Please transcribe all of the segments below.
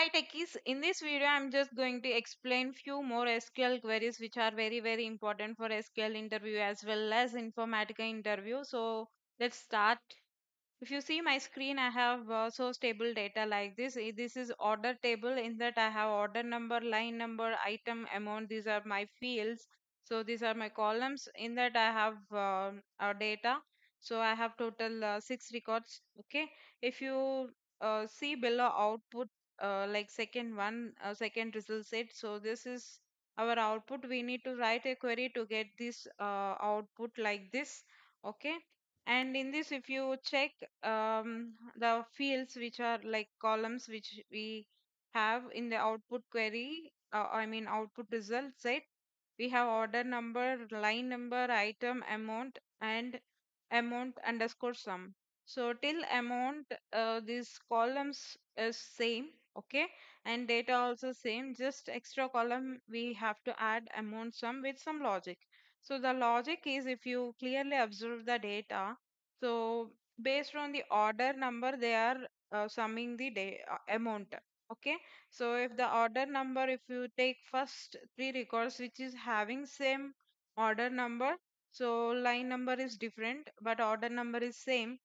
Hi techies, in this video I'm just going to explain few more SQL queries which are very, very important for SQL interview as well as Informatica interview. So let's start. If you see my screen, I have source table data like this. This is order table. In that I have order number, line number, item, amount. These are my fields. So these are my columns. In that I have our data. So I have total 6 records. Okay. If you see below output, like second one, second result set. So this is our output. We need to write a query to get this output like this. Okay. And in this, if you check the fields which are like columns which we have in the output query, output result set, we have order number, line number, item, amount, and amount underscore sum. So till amount, these columns is same. Okay, and data also same, just extra column we have to add amount sum with some logic. So the logic is, if you clearly observe the data, so based on the order number they are summing the amount. Okay, so if the order number, if you take first 3 records which is having same order number, so line number is different but order number is same,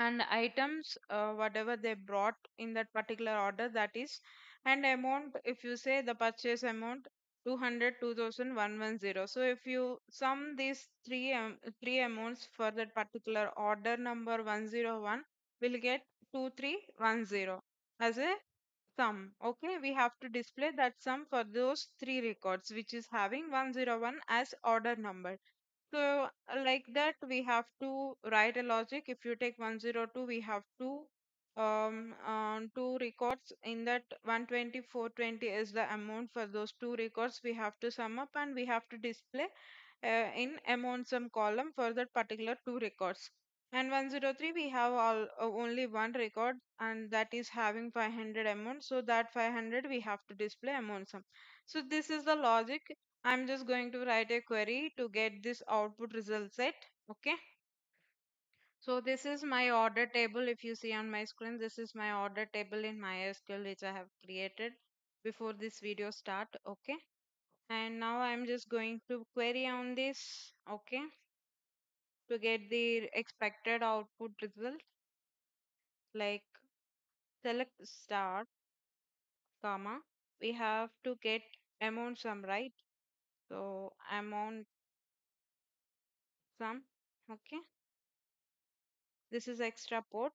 and items whatever they brought in that particular order, that is, and amount, if you say the purchase amount 200 2000 110. So if you sum these three amounts for that particular order number 101, we'll get 2310 as a sum. Okay, we have to display that sum for those 3 records which is having 101 as order number. So like that we have to write a logic. If you take 102, we have 2 records. In that 120 420 is the amount. For those 2 records we have to sum up, and we have to display in amount sum column for that particular 2 records. And 103, we have only 1 record, and that is having 500 amount. So that 500 we have to display amount sum. So this is the logic. I'm just going to write a query to get this output result set. Okay. So this is my order table. If you see on my screen, this is my order table in MySQL which I have created before this video start. Okay. And now I'm just going to query on this. Okay. To get the expected output result. Like select star, comma. We have to get amount sum, right? So amount sum. Okay, this is extra port.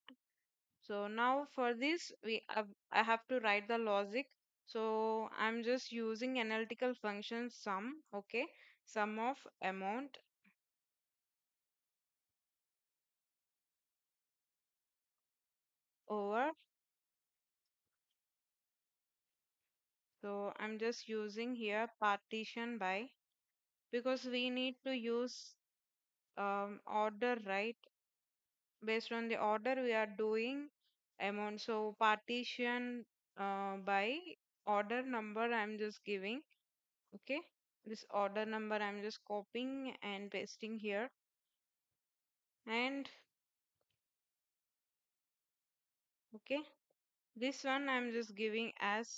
So now for this I have to write the logic. So I'm just using analytical function sum. Okay, sum of amount over. So I'm just using here partition by, because we need to use order, right? Based on the order we are doing amount. So partition by order number I'm just giving. Okay, this order number I'm just copying and pasting here, and okay, this one I'm just giving as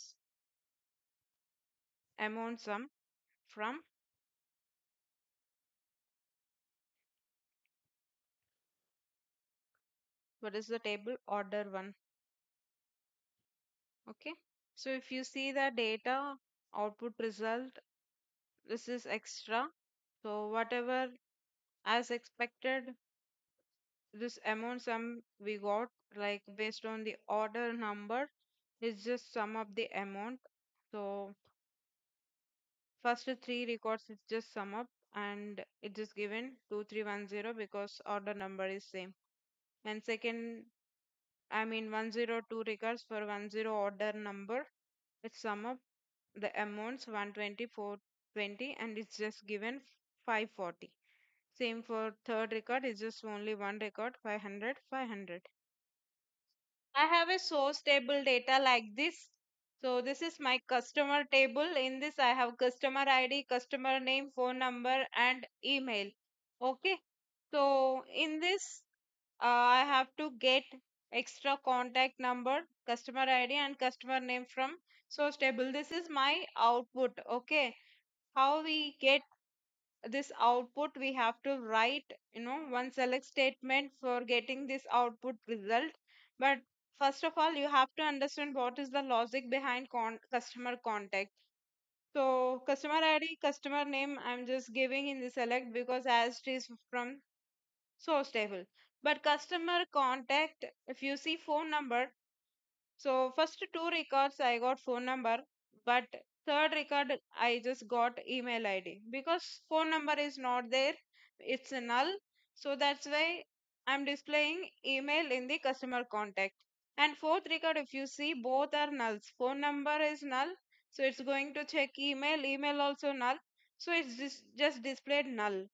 amount sum from. What is the table? Order 1. Okay, so if you see the data output result, this is extra. So whatever as expected, this amount sum we got, like based on the order number, is just sum of the amount. So first 3 records is just sum up, and it is given 2310 because order number is same. And second, 102 records for 10 order number, it's sum up the amounts 120 420, and it's just given 540. Same for 3rd record, it's just only 1 record, 500 500. I have a source table data like this. So this is my customer table. In this I have customer ID, customer name, phone number, and email. Okay, so in this I have to get extra contact number, customer ID and customer name from source table. This is my output. Okay, how we get this output? We have to write one select statement for getting this output result. But first of all, you have to understand what is the logic behind customer contact. So customer ID, customer name, I'm just giving in the select because as it is from source table. But customer contact, if you see phone number, so first two records I got phone number, but third record I just got email ID because phone number is not there, it's a null. So that's why I'm displaying email in the customer contact. And fourth record, if you see, both are nulls. Phone number is null, so it's going to check email, email also null, so it's just displayed null.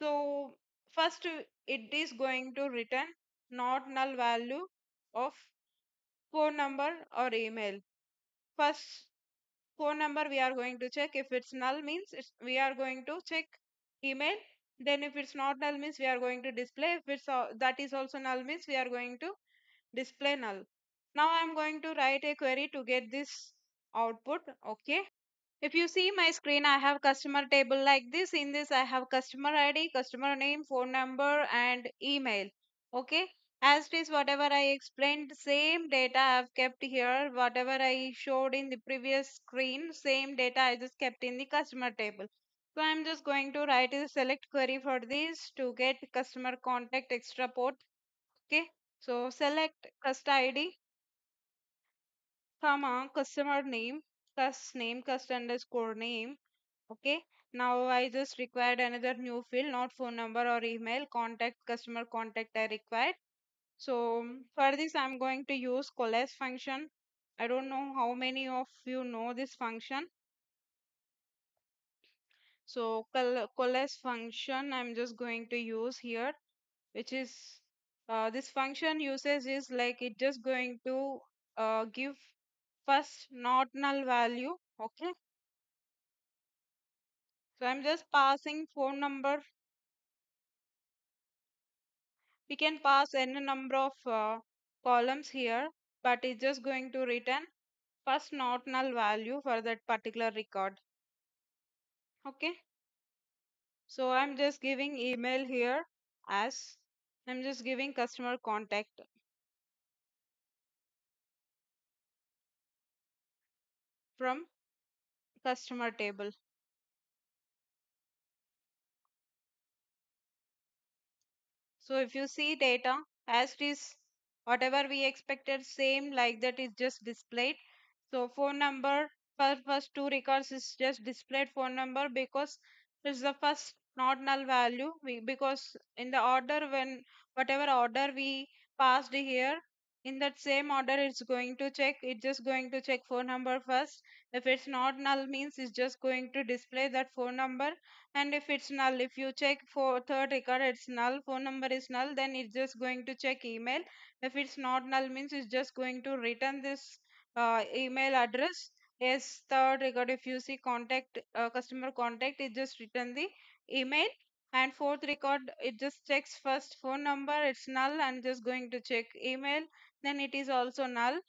So first it is going to return not null value of phone number or email. First phone number we are going to check. If it's null means we are going to check email. Then if it's not null means we are going to display. If it's that is also null means we are going to display null. Now I'm going to write a query to get this output. Okay, if you see my screen, I have customer table like this. In this I have customer ID, customer name, phone number and email. Okay, as it is whatever I explained, same data I've kept here. Whatever I showed in the previous screen, same data I just kept in the customer table. So I'm just going to write a select query for this to get customer contact extra port. Okay, so select cust ID comma customer name, cust name, cust underscore name. Okay, now I just required another new field, not phone number or email, contact, customer contact I required. So for this I'm going to use coalesce function. I don't know how many of you know this function. So coalesce function I'm just going to use here, which is this function usage is like it just going to give first not null value. Okay, so I'm just passing phone number. We can pass any number of columns here, but it's just going to return first not null value for that particular record. Okay, so I'm just giving email here as I'm just giving customer contact. From customer table. So if you see data as it is, whatever we expected, same like that is just displayed. So phone number, first two records is just displayed phone number because it's the first not null value. Because in the order, when whatever order we passed here, in that same order it's going to check. It's just going to check phone number first. If it's not null means it's just going to display that phone number. And if it's null, if you check for third record, it's null, phone number is null, then it's just going to check email. If it's not null means it's just going to return this email address. Yes, third record, if you see contact, customer contact, it just return the email. And fourth record, it just checks first phone number, it's null, and just going to check email, then it is also null.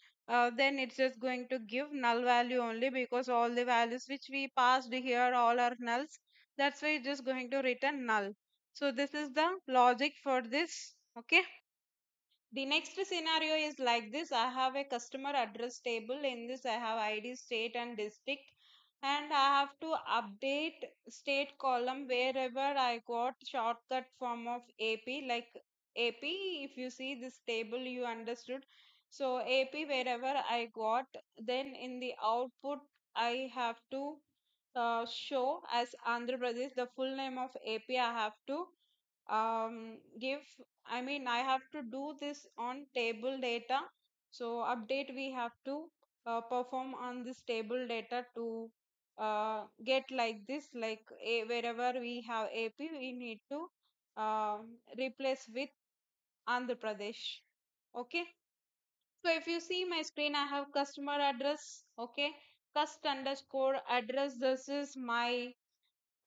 Then it's just going to give null value only because all the values which we passed here all are nulls. That's why it's just going to return null. So this is the logic for this. Okay, the next scenario is like this. I have a customer address table. In this I have ID, state and district, and I have to update state column wherever I got shortcut form of AP, like AP, if you see this table you understood. So AP wherever I got, then in the output I have to show as Andhra Pradesh. The full name of AP I have to give, I mean I have to do this on table data. So update we have to perform on this table data to get like this, like wherever we have AP we need to replace with Andhra Pradesh. Okay, so if you see my screen, I have customer address. Okay, cust underscore address, this is my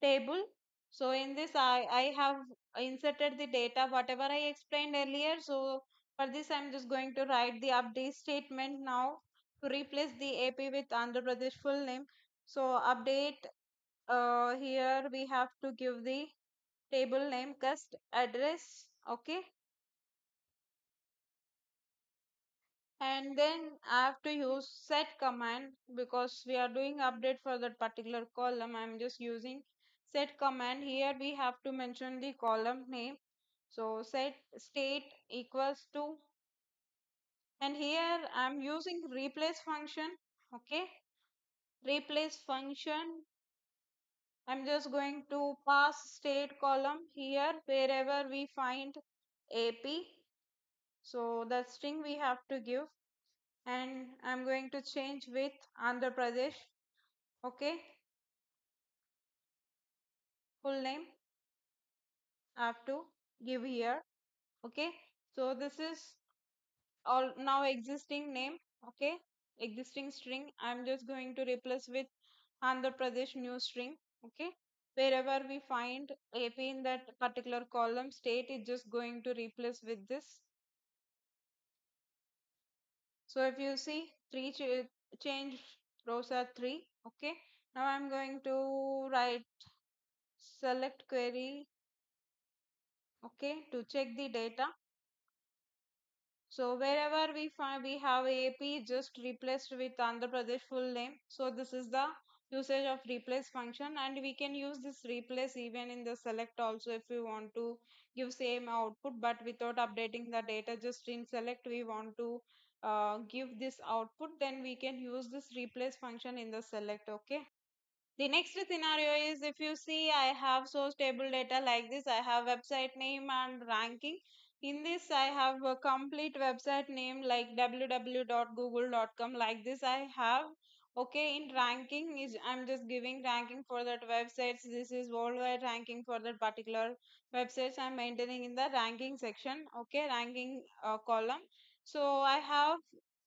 table. So in this I have inserted the data whatever I explained earlier. So For this, I'm just going to write the update statement now to replace the AP with Andhra Pradesh full name. So update, here we have to give the table name, cust address, okay. And then I have to use set command because we are doing update for that particular column. I'm just using set command. Here we have to mention the column name. So set state equals to, and here I'm using replace function, okay. Replace function, I'm just going to pass state column here wherever we find AP. So the string we have to give, and I'm going to change with Andhra Pradesh, okay. Full name I have to give here, okay. So this is all now existing name, okay, existing string. I'm just going to replace with Andhra Pradesh new string, okay. Wherever we find AP in that particular column state, it's just going to replace with this. So if you see, three change rows are 3, okay. Now I'm going to write select query, okay, to check the data. So wherever we find we have AP, just replaced with Andhra Pradesh full name. So this is the usage of replace function, and we can use this replace even in the select also if we want to give same output, but without updating the data, just in select we want to give this output, then we can use this replace function in the select, okay. The next scenario is, if you see, I have source table data like this. I have website name and ranking. In this, I have a complete website name like www.google.com, like this I have, okay. In ranking is, I'm just giving ranking for that websites. This is worldwide ranking for that particular websites I'm maintaining in the ranking section, okay, ranking column. So I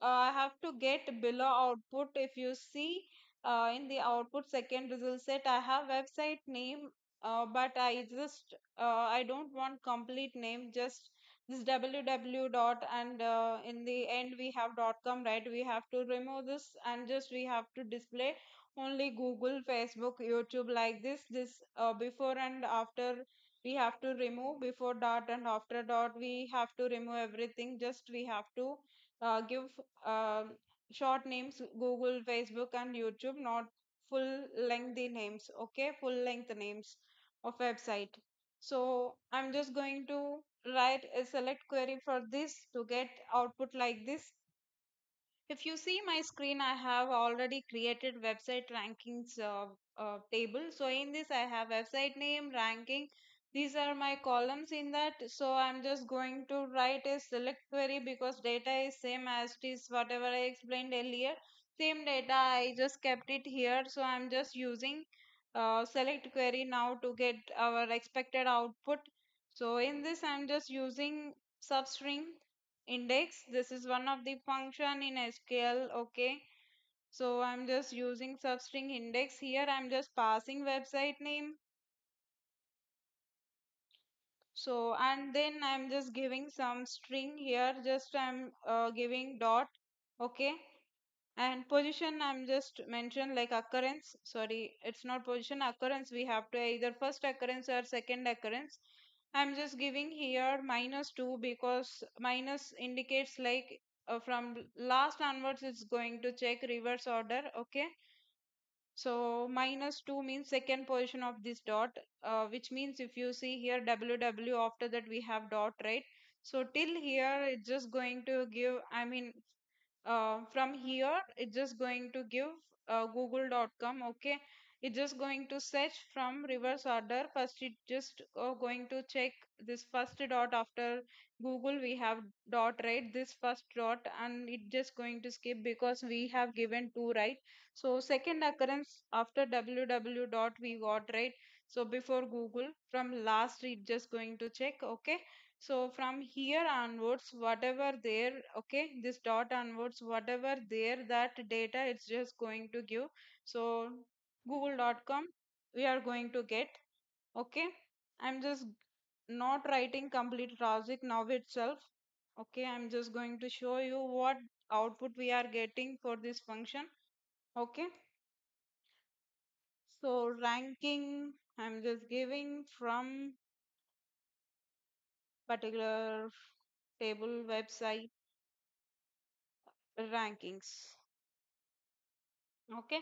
have to get below output. If you see in the output second result set, I have website name, but I just I don't want complete name, just this www dot, and in the end we have .com, right? We have to remove this, and just we have to display only Google, Facebook, YouTube, like this. This before and after we have to remove, before dot and after dot we have to remove everything. Just we have to give short names Google, Facebook and YouTube, not full lengthy names, okay, full length names of website. So I'm just going to write a select query for this to get output like this. If you see my screen, I have already created website rankings table. So in this I have website name, ranking, these are my columns in that. So I'm just going to write a select query because data is same as it is, whatever I explained earlier, same data, I just kept it here. So I'm just using select query now to get our expected output. So in this I'm just using substring index. This is one of the function in SQL, okay. So I'm just using substring index. Here I'm just passing website name. So, and then I'm just giving some string here, just I'm giving dot, okay. And position, I'm just mentioned like occurrence, sorry, it's not position, occurrence. We have to either first occurrence or second occurrence. I'm just giving here -2 because minus indicates like from last onwards it's going to check reverse order, okay. So -2 means second position of this dot, which means if you see here www, after that we have dot, right? So till here it's just going to give, I mean from here it's just going to give google.com, okay. It's just going to search from reverse order. First it just going to check this first dot, after Google we have dot, right? This first dot, and it just going to skip because we have given 2, right? So second occurrence after www dot we got, right? So before Google, from last it just going to check, okay. So from here onwards whatever there, okay, this dot onwards whatever there, that data it's just going to give. So google.com we are going to get, okay. I'm just not writing complete logic now itself, Okay, I'm just going to show you what output we are getting for this function. Okay, so ranking I'm just giving from particular table website rankings. Okay,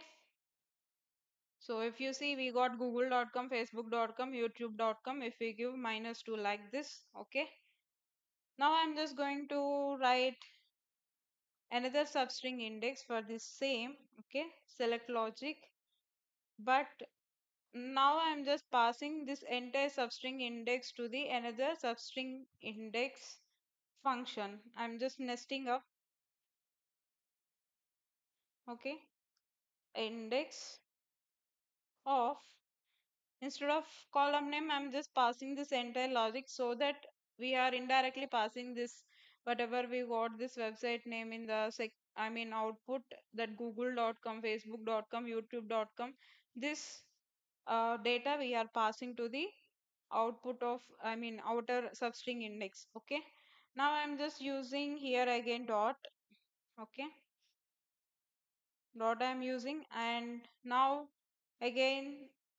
so if you see, we got google.com, facebook.com, youtube.com. if we give -2 like this, okay, now I'm just going to write another substring index for this same, okay, select logic, but now I'm just passing this entire substring index to the another substring index function. I'm just nesting up, okay, index of, instead of column name, I'm just passing this entire logic, so that we are indirectly passing this whatever we got this website name in the output, that google.com, facebook.com, youtube.com, this data we are passing to the output of outer substring index. Okay, now I'm just using here again dot, okay, dot I'm using, and now again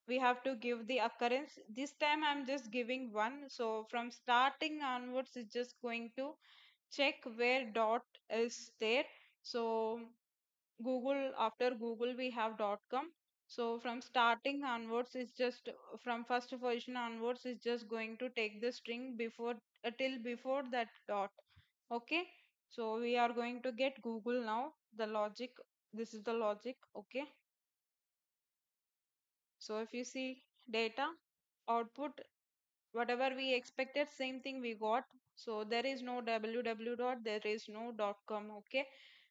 we have to give the occurrence. This time I'm just giving 1, so from starting onwards it's just going to check where dot is there. So Google, after Google we have .com, so from starting onwards it's just from first position onwards it's just going to take the string before till before that dot. Okay, so we are going to get Google now, the logic, this is the logic. Okay, so if you see data output, whatever we expected, same thing we got. So there is no www dot, there is no .com. Okay,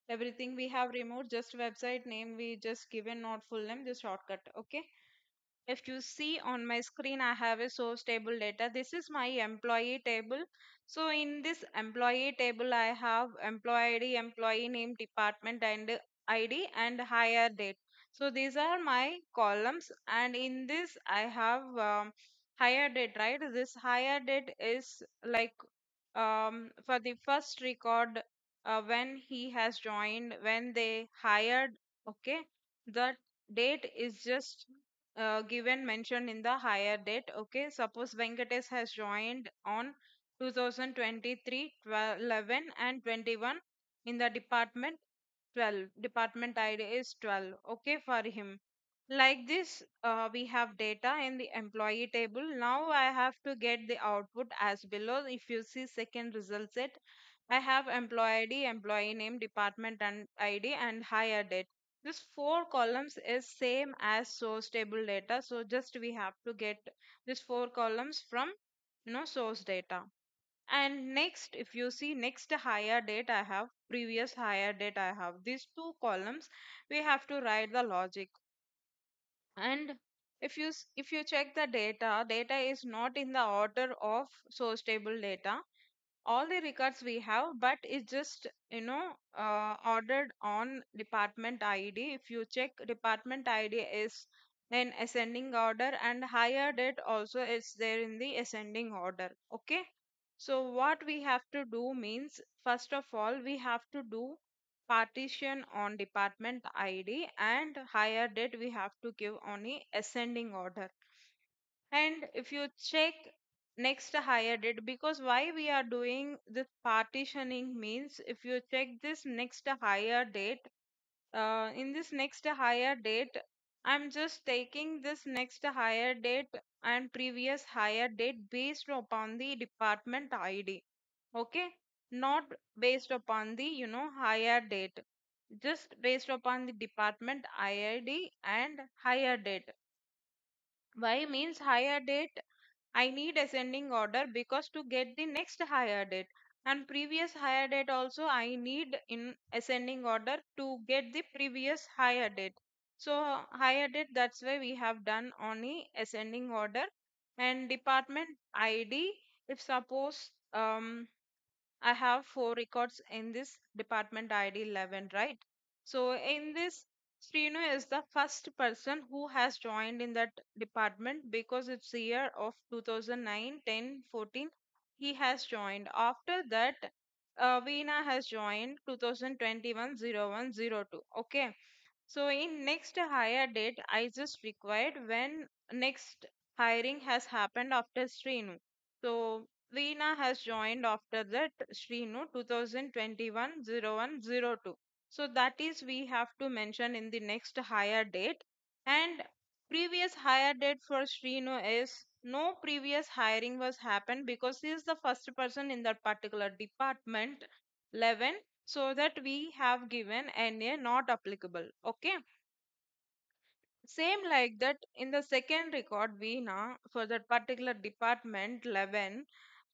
everything we have removed, just website name we just given, not full name, just shortcut. Okay, if you see on my screen I have a source table data. This is my employee table. So in this employee table I have employee ID, employee name, department and ID, and hire date. So these are my columns, and in this I have hire date, right? This hire date is like for the first record, when he has joined, when they hired. Okay, the date is just given, mentioned in the hire date. Okay, suppose Venkatesh has joined on 2023 11 and 21 in the department 12, department ID is 12. Okay, for him, like this we have data in the employee table. Now I have to get the output as below. If you see second result set, I have employee ID, employee name, department and ID, and hire date. This 4 columns is same as source table data, so just we have to get this 4 columns from source data. And next, if you see next hire date I have, previous hire date I have, these 2 columns we have to write the logic. And if you check the data is not in the order of source table data, all the records we have, but it's just ordered on department ID. If you check, department ID is in ascending order, and hire date also is there in the ascending order. Okay, so what we have to do means, first of all we have to do partition on department ID, and hire date we have to give on the ascending order. And if you check next hire date, because why we are doing this partitioning means, if you check this next hire date, in this next hire date I'm just taking this next hire date and previous hire date based upon the department ID. Okay, not based upon the hire date, just based upon the department ID and hire date. Why means, hire date I need ascending order because to get the next hire date, and previous hire date also I need in ascending order to get the previous hire date. So hire date, that's why we have done on the ascending order. And department ID, if suppose I have 4 records in this department ID 11, right? So in this, Srinu is the first person who has joined in that department, because it's the year of 2009, 10, 14 he has joined. After that Veena has joined 2021-01-02. Okay, so in next hire date, I just required when next hiring has happened after Srinu. So Veena has joined after that Srinu 2021-01-02. So that is we have to mention in the next hire date. And previous hire date for Srinu is no previous hiring was happened because he is the first person in that particular department 11. So that we have given NA not applicable. Okay. Same like that in the second record Veena for that particular department 11.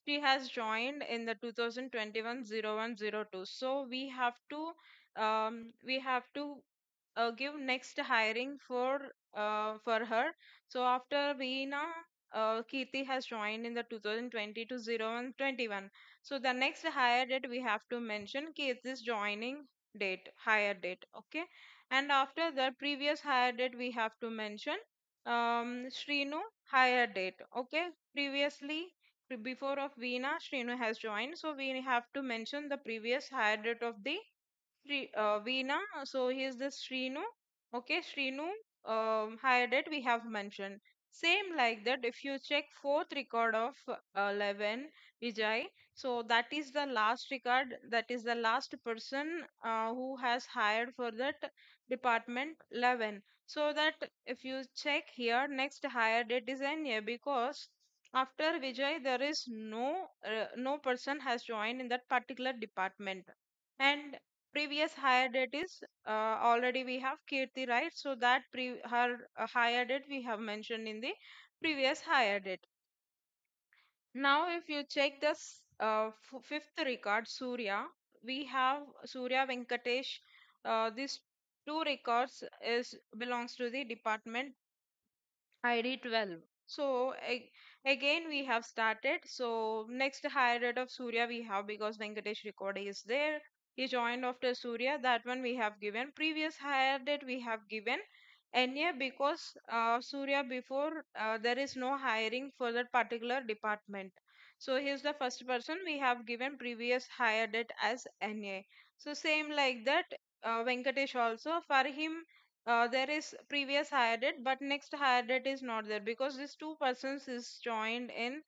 She has joined in the 2021-01-02. So we have to give next hiring for her. So after Veena, Kirti has joined in the 2020-01-21. So the next hire date we have to mention Kirti's joining date, hire date. Okay, and after the previous hire date we have to mention Srinu hire date. Okay, previously, before of Veena, Srinu has joined, so we have to mention the previous hire date of the Veena. So here's the Srinu. Okay, Srinu hire date we have mentioned. Same like that if you check fourth record of 11 Vijay, so that is the last record, that is the last person who has hired for that department 11. So that if you check here, next hire date is NA because after Vijay there is no person has joined in that particular department, and previous hire date is already we have Kirti, right? So that her hire date we have mentioned in the previous hire date. Now if you check this fifth record Surya, we have Surya Venkatesh. These two records belongs to the department ID 12. So again we have started. So next hire date of Surya we have because Venkatesh record is there. He joined after Surya, that one we have given. Previous hire date we have given NA because Surya before there is no hiring for that particular department. So he is the first person, we have given previous hire date as NA. So same like that Venkatesh also, for him there is previous hire date but next hire date is not there because these two persons is joined in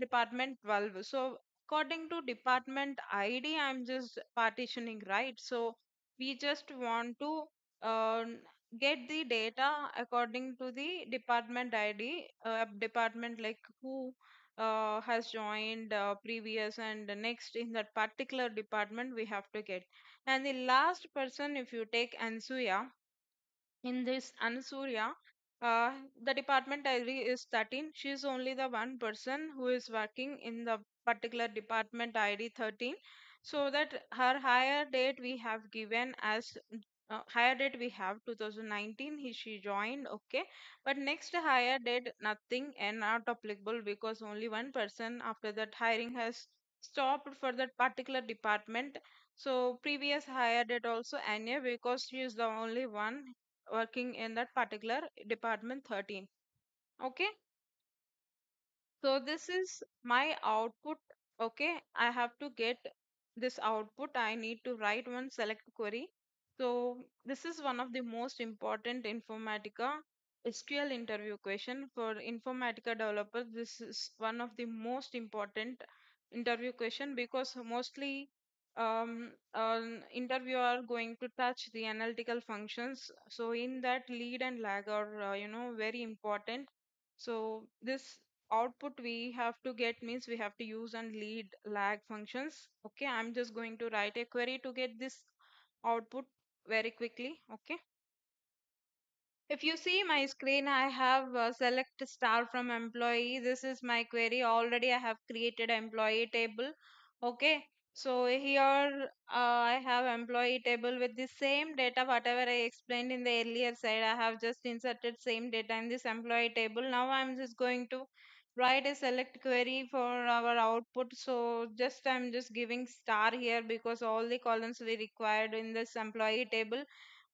department 12. So according to department ID, I'm just partitioning, right? So we just want to get the data according to the department ID, department like who has joined previous and next in that particular department we have to get. And the last person, if you take Ansuya, in this Ansuya, the department ID is 13. She is only the one person who is working in the particular department ID 13. So that her hire date we have given as hire date we have 2019. She joined. Okay, but next hire date nothing and not applicable because only one person after that hiring has stopped for that particular department. So previous hire date also NA because she is the only one working in that particular department 13. Okay, so this is my output. Okay, I have to get this output. I need to write one select query. So this is one of the most important Informatica SQL interview question for Informatica developers. This is one of the most important interview question because mostly interviewer going to touch the analytical functions. So in that lead and lag are very important. So this output we have to get means we have to use and lead lag functions. Okay, I'm just going to write a query to get this output very quickly. Okay, if you see my screen, I have select star from employee. This is my query. Already I have created employee table. Okay, so here I have employee table with the same data whatever I explained in the earlier slide. I have just inserted same data in this employee table. Now I'm just going to write a select query for our output. So just I'm just giving star here because all the columns we required in this employee table,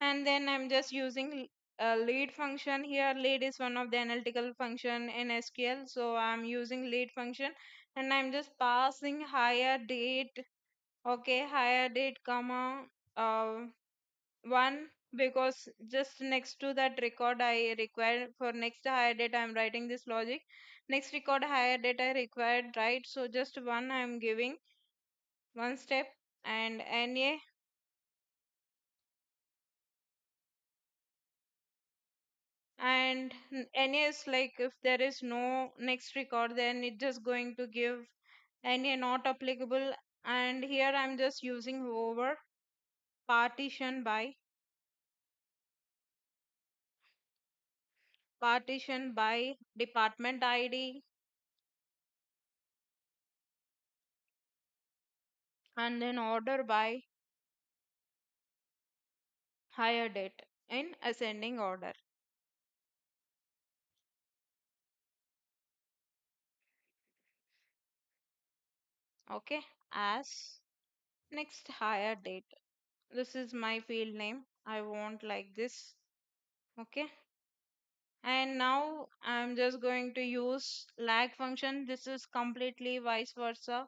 and then I'm just using a lead function here. Lead is one of the analytical function in SQL, so I'm using lead function and I'm just passing hire date Okay, higher date, comma 1, because just next to that record I require for next higher date. I'm writing this logic. Next record higher date I required, right? So just 1 I'm giving, one step, and NA. And NA is like if there is no next record, then it's just going to give NA not applicable. And here I'm just using over partition by. Partition by department ID, and then order by higher date in ascending order. Okay, as next higher date. This is my field name. I want like this. Okay. And now I'm just going to use lag function. This is completely vice versa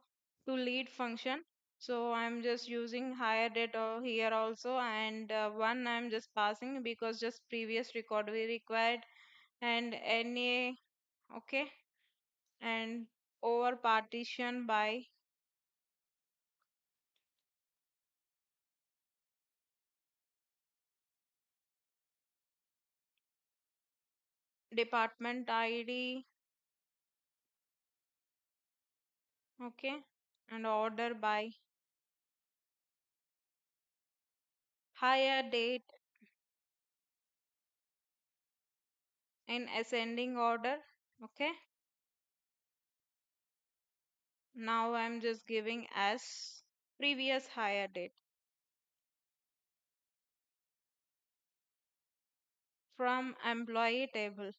to lead function. So I'm just using higher date here also, and 1 I'm just passing because just previous record we required, and NA. Okay, and over partition by department ID. Okay, and order by higher date in ascending order. Okay, now I'm just giving as previous higher date. From employee table.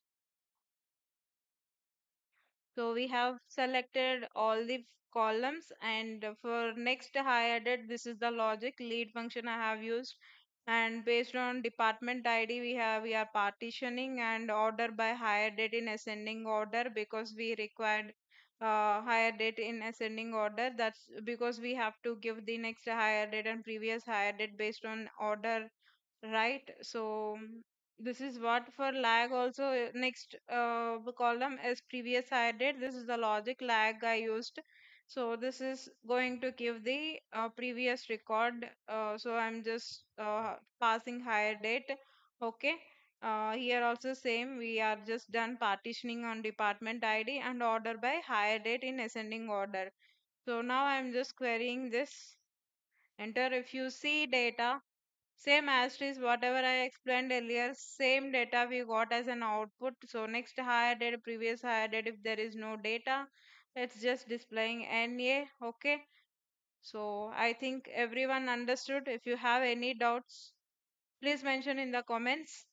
So we have selected all the columns, and for next higher date, this is the logic lead function I have used, and based on department ID we are partitioning, and order by higher date in ascending order, because we required higher date in ascending order. That's because we have to give the next higher date and previous higher date based on order, right? So this is what for lag also. Next column is previous higher date. This is the logic lag I used. So this is going to give the previous record. So I'm just passing higher date. Okay. Here also same. We are just done partitioning on department ID and order by higher date in ascending order. So now I'm just querying this. Enter. If you see data, same asterisk whatever I explained earlier, same data we got as an output. So next higher date, previous higher date, if there is no data, it's just displaying NA. Okay, so I think everyone understood. If you have any doubts, please mention in the comments.